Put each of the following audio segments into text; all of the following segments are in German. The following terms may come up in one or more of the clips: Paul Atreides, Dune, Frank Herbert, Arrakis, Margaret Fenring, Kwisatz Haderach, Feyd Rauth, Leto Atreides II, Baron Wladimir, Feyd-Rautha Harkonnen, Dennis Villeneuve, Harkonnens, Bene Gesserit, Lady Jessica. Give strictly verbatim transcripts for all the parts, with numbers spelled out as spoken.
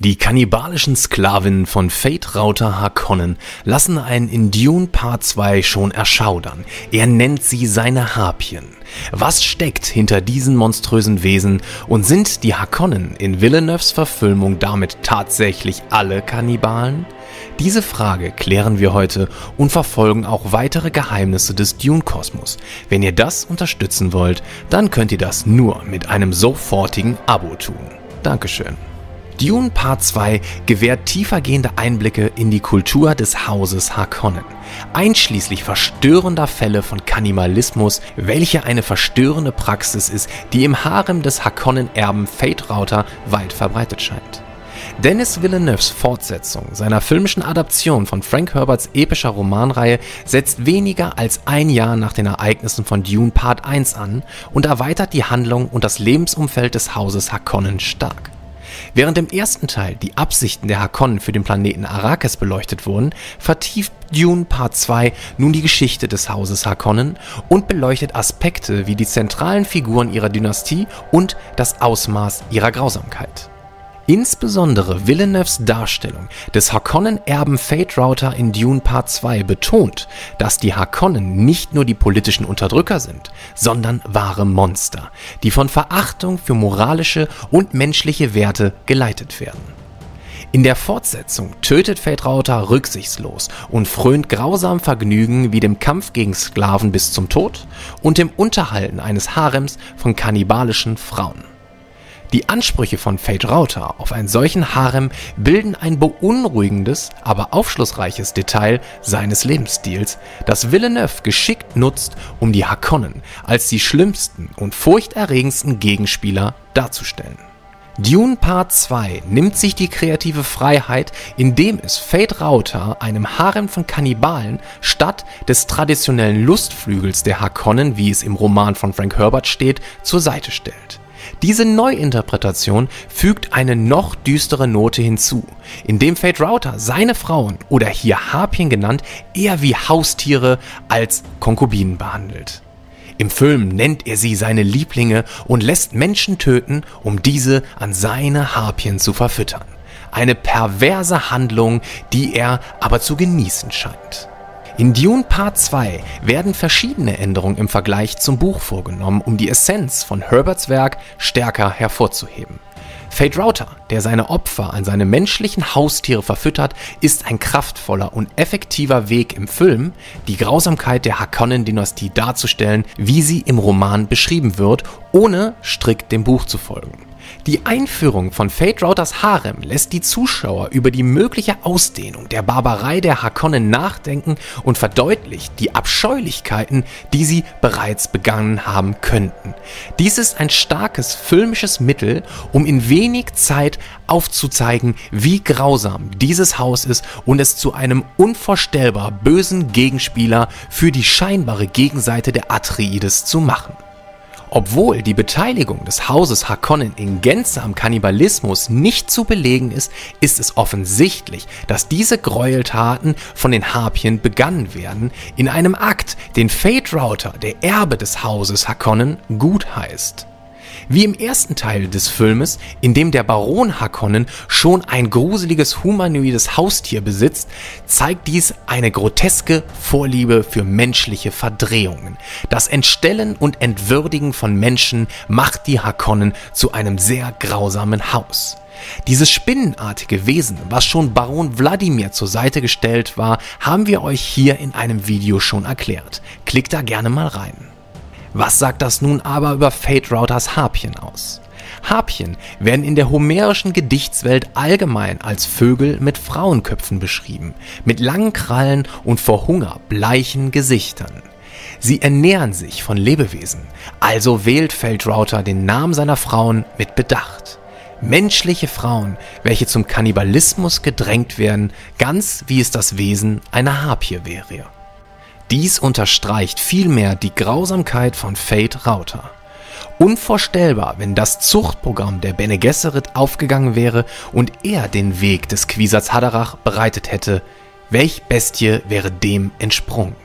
Die kannibalischen Sklavinnen von Feyd-Rautha Harkonnen lassen einen in Dune Part zwei schon erschaudern. Er nennt sie seine Harpien. Was steckt hinter diesen monströsen Wesen und sind die Harkonnen in Villeneuves Verfilmung damit tatsächlich alle Kannibalen? Diese Frage klären wir heute und verfolgen auch weitere Geheimnisse des Dune-Kosmos. Wenn ihr das unterstützen wollt, dann könnt ihr das nur mit einem sofortigen Abo tun. Dankeschön. Dune Part zwei gewährt tiefergehende Einblicke in die Kultur des Hauses Harkonnen, einschließlich verstörender Fälle von Kannibalismus, welche eine verstörende Praxis ist, die im Harem des Harkonnen-Erben Feyd-Rautha weit verbreitet scheint. Dennis Villeneuves Fortsetzung seiner filmischen Adaption von Frank Herberts epischer Romanreihe setzt weniger als ein Jahr nach den Ereignissen von Dune Part eins an und erweitert die Handlung und das Lebensumfeld des Hauses Harkonnen stark. Während im ersten Teil die Absichten der Harkonnen für den Planeten Arrakis beleuchtet wurden, vertieft Dune Part zwei nun die Geschichte des Hauses Harkonnen und beleuchtet Aspekte wie die zentralen Figuren ihrer Dynastie und das Ausmaß ihrer Grausamkeit. Insbesondere Villeneuves Darstellung des Harkonnen-Erben Feyd-Rautha in Dune Part zwei betont, dass die Harkonnen nicht nur die politischen Unterdrücker sind, sondern wahre Monster, die von Verachtung für moralische und menschliche Werte geleitet werden. In der Fortsetzung tötet Feyd-Rautha rücksichtslos und frönt grausamen Vergnügen wie dem Kampf gegen Sklaven bis zum Tod und dem Unterhalten eines Harems von kannibalischen Frauen. Die Ansprüche von Feyd-Rautha auf einen solchen Harem bilden ein beunruhigendes, aber aufschlussreiches Detail seines Lebensstils, das Villeneuve geschickt nutzt, um die Harkonnen als die schlimmsten und furchterregendsten Gegenspieler darzustellen. Dune Part zwei nimmt sich die kreative Freiheit, indem es Feyd-Rautha einem Harem von Kannibalen statt des traditionellen Lustflügels der Harkonnen, wie es im Roman von Frank Herbert steht, zur Seite stellt. Diese Neuinterpretation fügt eine noch düstere Note hinzu, indem Feyd-Rautha seine Frauen, oder hier Harpien genannt, eher wie Haustiere als Konkubinen behandelt. Im Film nennt er sie seine Lieblinge und lässt Menschen töten, um diese an seine Harpien zu verfüttern. Eine perverse Handlung, die er aber zu genießen scheint. In Dune Part zwei werden verschiedene Änderungen im Vergleich zum Buch vorgenommen, um die Essenz von Herberts Werk stärker hervorzuheben. Feyd-Rautha, der seine Opfer an seine menschlichen Haustiere verfüttert, ist ein kraftvoller und effektiver Weg im Film, die Grausamkeit der Harkonnen-Dynastie darzustellen, wie sie im Roman beschrieben wird, ohne strikt dem Buch zu folgen. Die Einführung von Feyd-Rauthas Harem lässt die Zuschauer über die mögliche Ausdehnung der Barbarei der Harkonnen nachdenken und verdeutlicht die Abscheulichkeiten, die sie bereits begangen haben könnten. Dies ist ein starkes filmisches Mittel, um in wenig Zeit aufzuzeigen, wie grausam dieses Haus ist und es zu einem unvorstellbar bösen Gegenspieler für die scheinbare Gegenseite der Atreides zu machen. Obwohl die Beteiligung des Hauses Harkonnen in Gänze am Kannibalismus nicht zu belegen ist, ist es offensichtlich, dass diese Gräueltaten von den Harpien begangen werden, in einem Akt, den Feyd-Rautha, der Erbe des Hauses Harkonnen, gutheißt. Wie im ersten Teil des Filmes, in dem der Baron Harkonnen schon ein gruseliges humanoides Haustier besitzt, zeigt dies eine groteske Vorliebe für menschliche Verdrehungen. Das Entstellen und Entwürdigen von Menschen macht die Harkonnen zu einem sehr grausamen Haus. Dieses spinnenartige Wesen, was schon Baron Wladimir zur Seite gestellt war, haben wir euch hier in einem Video schon erklärt. Klickt da gerne mal rein. Was sagt das nun aber über Feyd-Rauthas Harpien aus? Harpien werden in der homerischen Gedichtswelt allgemein als Vögel mit Frauenköpfen beschrieben, mit langen Krallen und vor Hunger bleichen Gesichtern. Sie ernähren sich von Lebewesen, also wählt Feyd-Rautha den Namen seiner Frauen mit Bedacht. Menschliche Frauen, welche zum Kannibalismus gedrängt werden, ganz wie es das Wesen einer Harpie wäre. Dies unterstreicht vielmehr die Grausamkeit von Feyd-Rautha. Unvorstellbar, wenn das Zuchtprogramm der Bene Gesserit aufgegangen wäre und er den Weg des Kwisatz Haderach bereitet hätte, welch Bestie wäre dem entsprungen.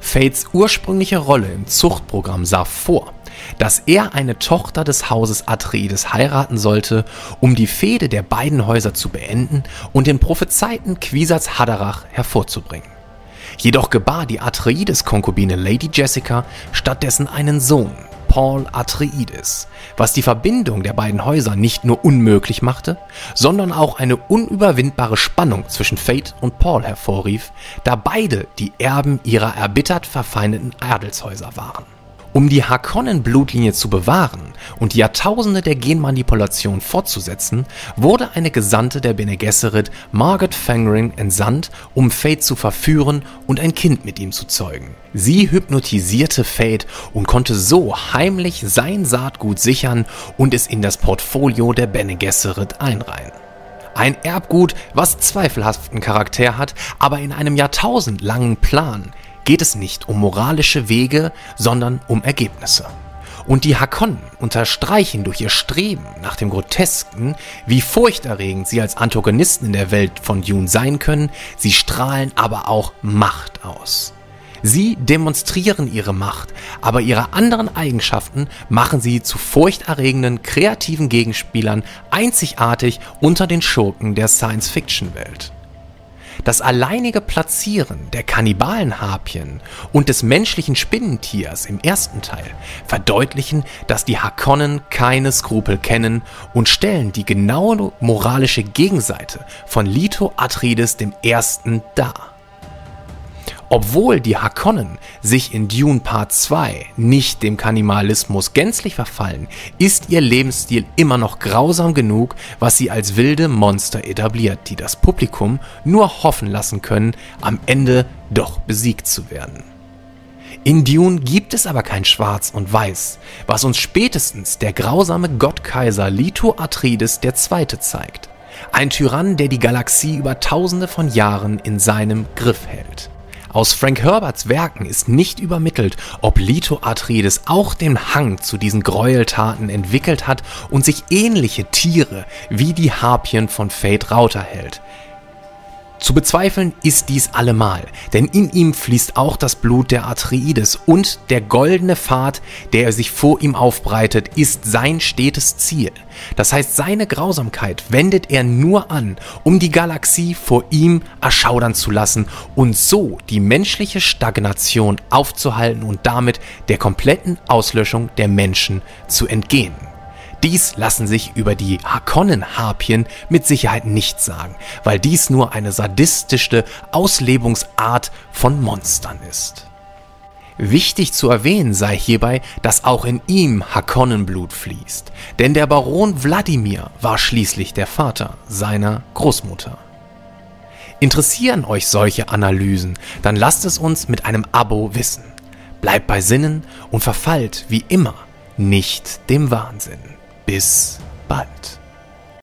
Feyds ursprüngliche Rolle im Zuchtprogramm sah vor, dass er eine Tochter des Hauses Atreides heiraten sollte, um die Fehde der beiden Häuser zu beenden und den prophezeiten Kwisatz Haderach hervorzubringen. Jedoch gebar die Atreides-Konkubine Lady Jessica stattdessen einen Sohn, Paul Atreides, was die Verbindung der beiden Häuser nicht nur unmöglich machte, sondern auch eine unüberwindbare Spannung zwischen Feyd und Paul hervorrief, da beide die Erben ihrer erbittert verfeindeten Adelshäuser waren. Um die Harkonnen-Blutlinie zu bewahren und die Jahrtausende der Genmanipulation fortzusetzen, wurde eine Gesandte der Bene Gesserit, Margaret Fenring, entsandt, um Feyd zu verführen und ein Kind mit ihm zu zeugen. Sie hypnotisierte Feyd und konnte so heimlich sein Saatgut sichern und es in das Portfolio der Bene Gesserit einreihen. Ein Erbgut, was zweifelhaften Charakter hat, aber in einem jahrtausendlangen Plan geht es nicht um moralische Wege, sondern um Ergebnisse. Und die Harkonnen unterstreichen durch ihr Streben nach dem Grotesken, wie furchterregend sie als Antagonisten in der Welt von Dune sein können, sie strahlen aber auch Macht aus. Sie demonstrieren ihre Macht, aber ihre anderen Eigenschaften machen sie zu furchterregenden, kreativen Gegenspielern, einzigartig unter den Schurken der Science-Fiction-Welt. Das alleinige Platzieren der Kannibalenharpien und des menschlichen Spinnentiers im ersten Teil verdeutlichen, dass die Harkonnen keine Skrupel kennen und stellen die genaue moralische Gegenseite von Leto Atreides dem Ersten dar. Obwohl die Harkonnen sich in Dune Part zwei nicht dem Kannibalismus gänzlich verfallen, ist ihr Lebensstil immer noch grausam genug, was sie als wilde Monster etabliert, die das Publikum nur hoffen lassen können, am Ende doch besiegt zu werden. In Dune gibt es aber kein Schwarz und Weiß, was uns spätestens der grausame Gottkaiser Leto Atreides der Zweite zeigt. Ein Tyrann, der die Galaxie über tausende von Jahren in seinem Griff hält. Aus Frank Herberts Werken ist nicht übermittelt, ob Leto Atreides auch den Hang zu diesen Gräueltaten entwickelt hat und sich ähnliche Tiere wie die Harpien von Feyd-Rautha hält. Zu bezweifeln ist dies allemal, denn in ihm fließt auch das Blut der Atreides und der goldene Pfad, der sich vor ihm aufbreitet, ist sein stetes Ziel. Das heißt, seine Grausamkeit wendet er nur an, um die Galaxie vor ihm erschaudern zu lassen und so die menschliche Stagnation aufzuhalten und damit der kompletten Auslöschung der Menschen zu entgehen. Dies lassen sich über die Harkonnen-Harpien mit Sicherheit nicht sagen, weil dies nur eine sadistische Auslebungsart von Monstern ist. Wichtig zu erwähnen sei hierbei, dass auch in ihm Harkonnenblut fließt, denn der Baron Wladimir war schließlich der Vater seiner Großmutter. Interessieren euch solche Analysen, dann lasst es uns mit einem Abo wissen. Bleibt bei Sinnen und verfallt wie immer nicht dem Wahnsinn. Bis bald.